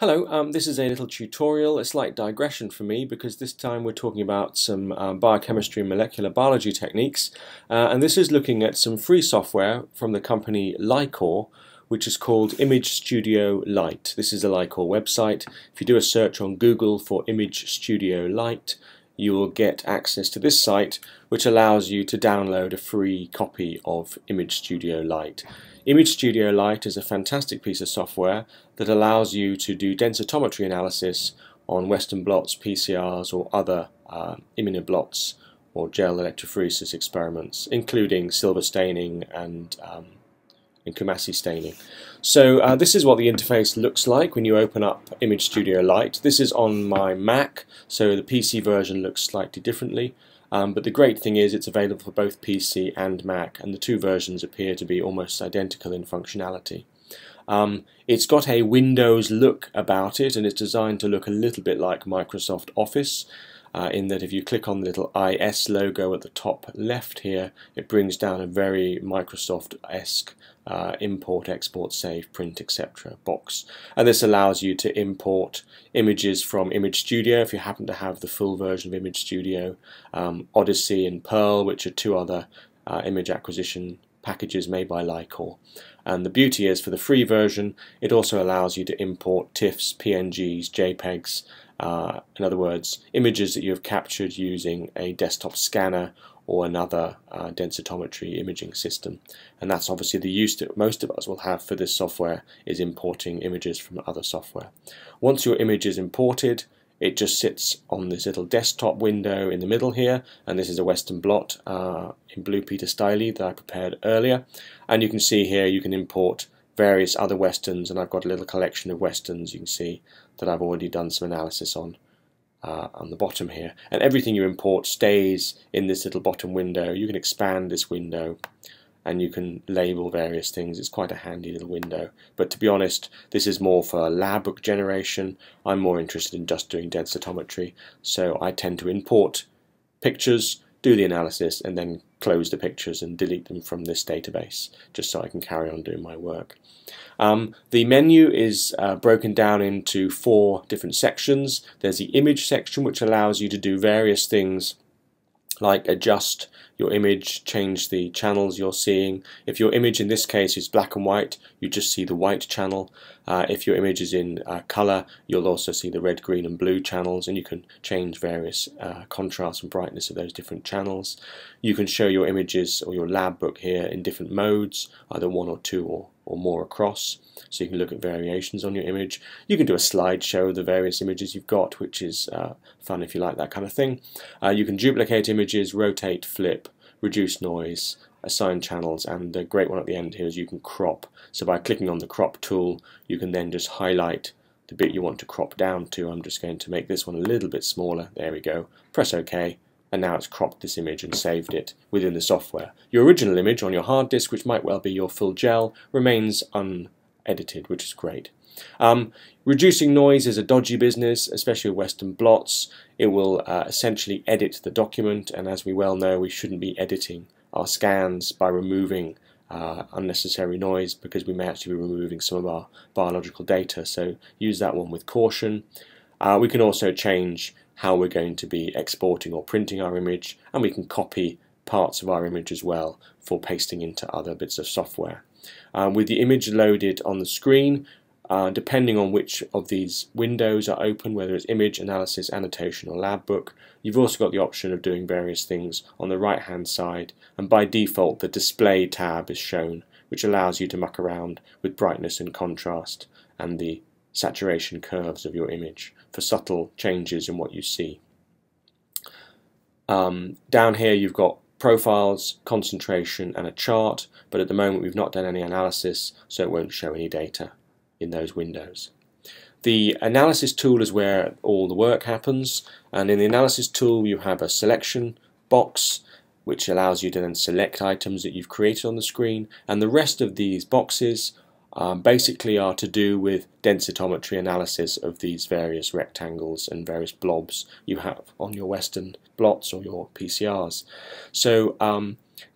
Hello, this is a little tutorial, a slight digression for me because this time we're talking about some biochemistry and molecular biology techniques, and this is looking at some free software from the company LI-COR, which is called Image Studio Lite. This is a LI-COR website. If you do a search on Google for Image Studio Lite, you will get access to this site, which allows you to download a free copy of Image Studio Lite. Image Studio Lite is a fantastic piece of software that allows you to do densitometry analysis on Western blots, PCRs, or other immunoblots or gel electrophoresis experiments, including silver staining and Coomassie staining. So this is what the interface looks like when you open up Image Studio Lite. This is on my Mac, so the PC version looks slightly differently, but the great thing is it's available for both PC and Mac, and the two versions appear to be almost identical in functionality. It's got a Windows look about it, and it's designed to look a little bit like Microsoft Office, in that if you click on the little IS logo at the top left here, it brings down a very Microsoft-esque import, export, save, print, etc. box. And this allows you to import images from Image Studio if you happen to have the full version of Image Studio, Odyssey and Pearl, which are two other image acquisition packages made by LI-COR. And the beauty is, for the free version, it also allows you to import TIFFs, PNGs, JPEGs, in other words, images that you have captured using a desktop scanner or another densitometry imaging system. And that's obviously the use that most of us will have for this software, is importing images from other software. Once your image is imported, it just sits on this little desktop window in the middle here, and this is a Western blot in Blue Peter style that I prepared earlier. And you can see here you can import various other Westerns, and I've got a little collection of Westerns you can see that I've already done some analysis on the bottom here. And everything you import stays in this little bottom window. You can expand this window and you can label various things. It's quite a handy little window. But to be honest, this is more for lab book generation. I'm more interested in just doing densitometry. So I tend to import pictures, do the analysis, and then close the pictures and delete them from this database, just so I can carry on doing my work. The menu is broken down into four different sections. There's the image section, which allows you to do various things like adjust your image, change the channels you're seeing. If your image in this case is black and white, you just see the white channel. If your image is in color, you'll also see the red, green and blue channels, and you can change various contrast and brightness of those different channels. You can show your images or your lab book here in different modes, either one or two or more across, so you can look at variations on your image. You can do a slideshow of the various images you've got, which is fun if you like that kind of thing. You can duplicate images, rotate, flip, reduce noise, assign channels, and the great one at the end here is you can crop. So by clicking on the crop tool, you can then just highlight the bit you want to crop down to. I'm just going to make this one a little bit smaller. There we go. Press OK. And now it's cropped this image and saved it within the software. Your original image on your hard disk, which might well be your full gel, remains unedited, which is great. Reducing noise is a dodgy business, especially with Western blots. It will essentially edit the document, and as we well know, we shouldn't be editing our scans by removing unnecessary noise, because we may actually be removing some of our biological data, so use that one with caution. We can also change how we're going to be exporting or printing our image, and we can copy parts of our image as well for pasting into other bits of software. With the image loaded on the screen, depending on which of these windows are open, whether it's image, analysis, annotation or lab book, you've also got the option of doing various things on the right hand side, and by default the display tab is shown, which allows you to muck around with brightness and contrast and the saturation curves of your image for subtle changes in what you see. Down here you've got profiles, concentration and a chart, but at the moment we've not done any analysis, so it won't show any data in those windows. The analysis tool is where all the work happens, and in the analysis tool you have a selection box which allows you to then select items that you've created on the screen, and the rest of these boxes basically are to do with densitometry analysis of these various rectangles and various blobs you have on your Western blots or your PCRs. So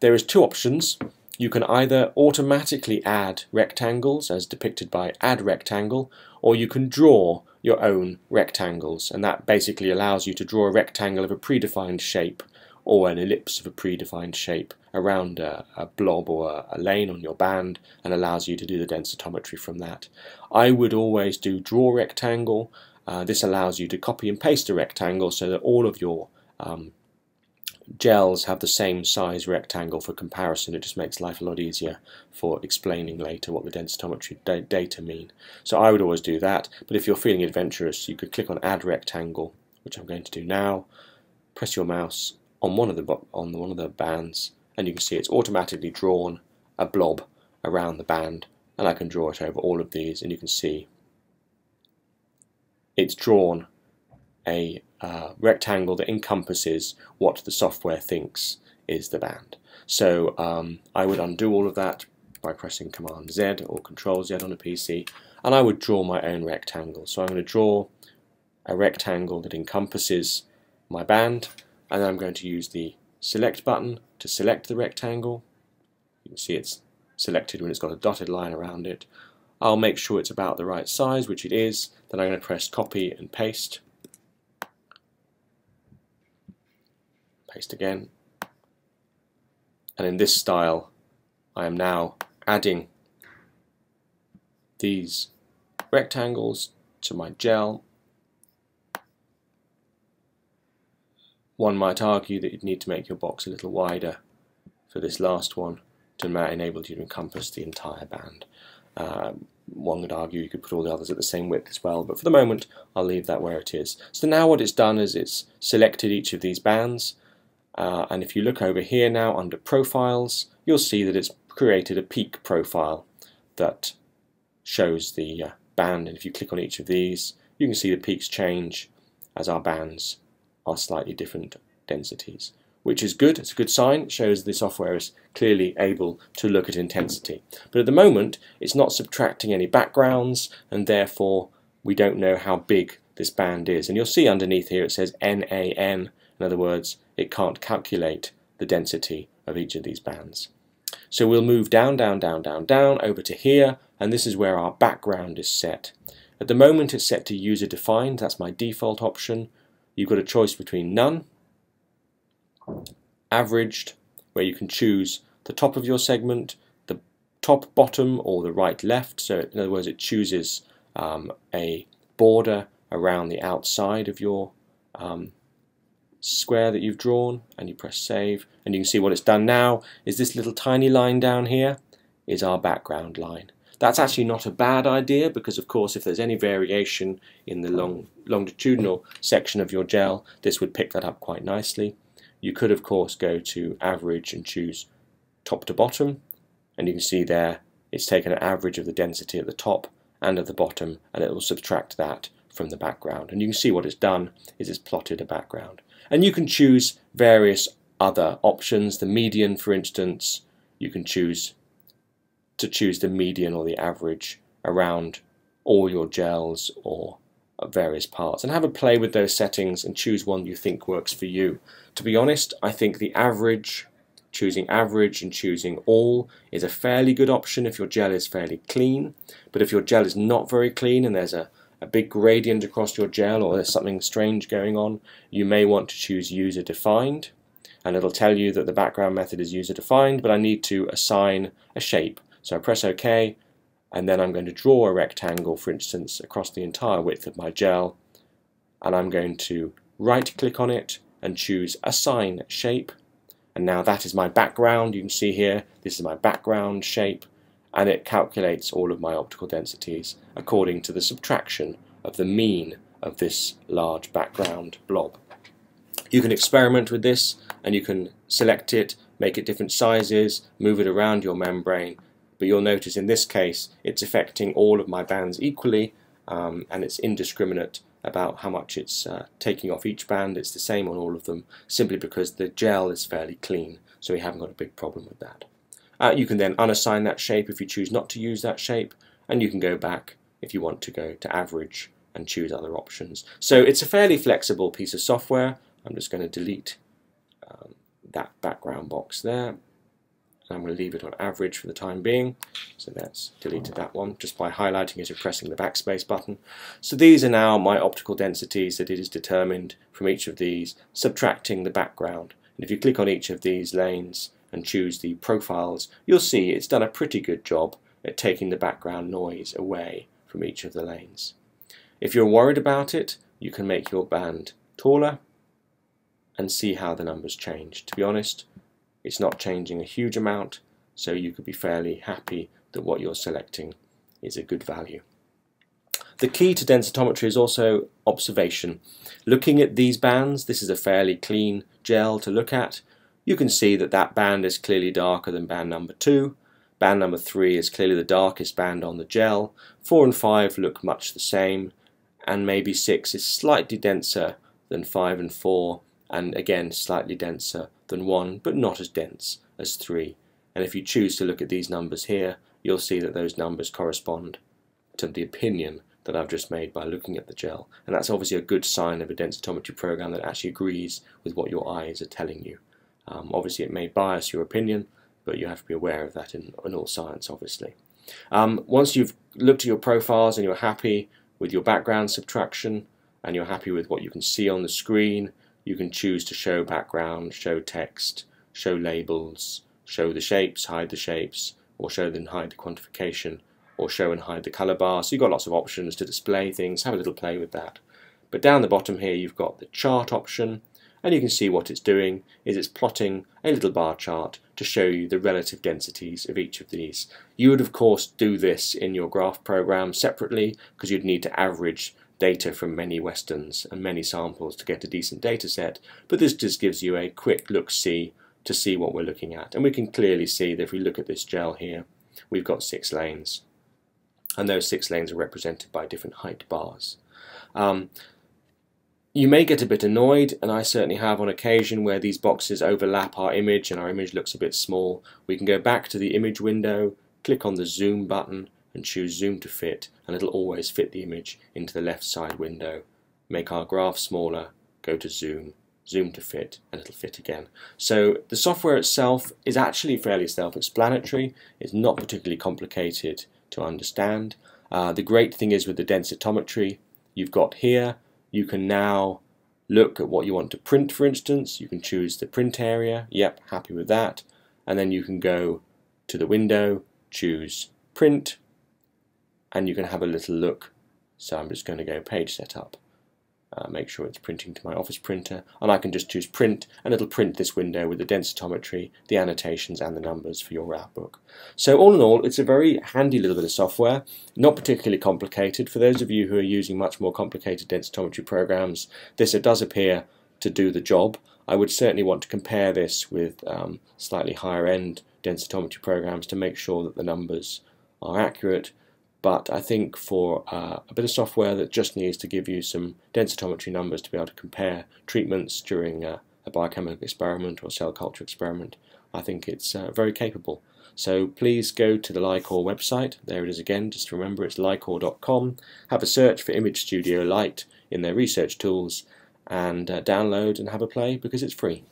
there is two options. you can either automatically add rectangles as depicted by add rectangle, or you can draw your own rectangles, and that basically allows you to draw a rectangle of a predefined shape or an ellipse of a predefined shape around a blob or a lane on your band, and allows you to do the densitometry from that. I would always do draw rectangle. This allows you to copy and paste a rectangle so that all of your gels have the same size rectangle for comparison. It just makes life a lot easier for explaining later what the densitometry data mean. So I would always do that, but if you're feeling adventurous, you could click on Add Rectangle, which I'm going to do now. Press your mouse on one of the bands, and you can see it's automatically drawn a blob around the band, and I can draw it over all of these, and you can see it's drawn a rectangle that encompasses what the software thinks is the band. So I would undo all of that by pressing Command Z or Control Z on a PC, and I would draw my own rectangle. So I'm going to draw a rectangle that encompasses my band, and then I'm going to use the Select button to select the rectangle. You can see it's selected when it's got a dotted line around it. I'll make sure it's about the right size, which it is. Then I'm going to press copy and paste. Paste again. And in this style, I am now adding these rectangles to my gel. One might argue that you'd need to make your box a little wider for this last one to enable you to encompass the entire band. One would argue you could put all the others at the same width as well, but for the moment I'll leave that where it is. So now what it's done is it's selected each of these bands, and if you look over here now under Profiles, you'll see that it's created a peak profile that shows the band, and if you click on each of these you can see the peaks change as our bands are slightly different densities, which is good. It's a good sign. It shows the software is clearly able to look at intensity. But at the moment, it's not subtracting any backgrounds, and therefore we don't know how big this band is. And you'll see underneath here it says NAN. In other words, it can't calculate the density of each of these bands. So we'll move down, down, down, down, down, over to here, and this is where our background is set. At the moment, it's set to user defined. That's my default option. You've got a choice between none, averaged, where you can choose the top of your segment, the top bottom, or the right left. So in other words, it chooses a border around the outside of your square that you've drawn, and you press save, and you can see what it's done now is this little tiny line down here is our background line. That's actually not a bad idea, because of course if there's any variation in the longitudinal section of your gel, this would pick that up quite nicely. You could of course go to average and choose top to bottom, and you can see there it's taken an average of the density at the top and at the bottom, and it will subtract that from the background. And you can see what it's done is it's plotted a background. And you can choose various other options. The median, for instance, you can choose to choose the median or the average around all your gels or various parts, and have a play with those settings and choose one you think works for you. To be honest, I think the average, choosing average and choosing all, is a fairly good option if your gel is fairly clean. But if your gel is not very clean and there's a big gradient across your gel, or there's something strange going on, you may want to choose user defined, and it'll tell you that the background method is user defined, but I need to assign a shape. So I press OK, and then I'm going to draw a rectangle, for instance, across the entire width of my gel, and I'm going to right click on it and choose Assign Shape, and now that is my background. You can see here this is my background shape, and it calculates all of my optical densities according to the subtraction of the mean of this large background blob. You can experiment with this, and you can select it, make it different sizes, move it around your membrane, but you'll notice in this case it's affecting all of my bands equally, and it's indiscriminate about how much it's taking off each band. It's the same on all of them, simply because the gel is fairly clean, so we haven't got a big problem with that. You can then unassign that shape if you choose not to use that shape, and you can go back if you want to go to average and choose other options. So it's a fairly flexible piece of software. I'm just going to delete that background box there, and I'm going to leave it on average for the time being. So that's deleted that one just by highlighting it and pressing the backspace button. So these are now my optical densities that it is determined from each of these, subtracting the background. And if you click on each of these lanes and choose the profiles, you'll see it's done a pretty good job at taking the background noise away from each of the lanes. If you're worried about it, you can make your band taller and see how the numbers change. To be honest, it's not changing a huge amount, so you could be fairly happy that what you're selecting is a good value. The key to densitometry is also observation. Looking at these bands, this is a fairly clean gel to look at. You can see that that band is clearly darker than band number 2. Band number 3 is clearly the darkest band on the gel. 4 and 5 look much the same, and maybe 6 is slightly denser than 5 and 4, and again slightly denser than 1, but not as dense as 3. And if you choose to look at these numbers here, you'll see that those numbers correspond to the opinion that I've just made by looking at the gel, and that's obviously a good sign of a densitometry program that actually agrees with what your eyes are telling you. Obviously it may bias your opinion, but you have to be aware of that in all science, obviously. Once you've looked at your profiles and you're happy with your background subtraction and you're happy with what you can see on the screen, you can choose to show background, show text, show labels, show the shapes, hide the shapes, or show and hide the quantification, or show and hide the color bar. So you've got lots of options to display things. Have a little play with that. But down the bottom here you've got the chart option, and you can see what it's doing is it's plotting a little bar chart to show you the relative densities of each of these. You would of course do this in your graph program separately, because you'd need to average data from many westerns and many samples to get a decent data set, but this just gives you a quick look-see to see what we're looking at. And we can clearly see that if we look at this gel here, we've got 6 lanes, and those 6 lanes are represented by different height bars. You may get a bit annoyed, and I certainly have on occasion, where these boxes overlap our image and our image looks a bit small. We can go back to the image window, click on the zoom button and choose zoom to fit, and it'll always fit the image into the left side window. Make our graph smaller, go to zoom, zoom to fit, and it'll fit again. So the software itself is actually fairly self-explanatory. It's not particularly complicated to understand. The great thing is with the densitometry you've got here, you can now look at what you want to print, for instance. You can choose the print area, yep, happy with that. And then you can go to the window, choose print, and you can have a little look. So I'm just going to go page setup, make sure it's printing to my office printer, and I can just choose print, and it'll print this window with the densitometry, the annotations and the numbers for your route book. So all in all, it's a very handy little bit of software, not particularly complicated. For those of you who are using much more complicated densitometry programs, this does appear to do the job. I would certainly want to compare this with slightly higher end densitometry programs to make sure that the numbers are accurate. But I think for a bit of software that just needs to give you some densitometry numbers to be able to compare treatments during a biochemical experiment or cell culture experiment, I think it's very capable. So please go to the LI-COR website. There it is again. Just remember, it's LI-COR.com. Have a search for Image Studio Lite in their research tools, and download and have a play, because it's free.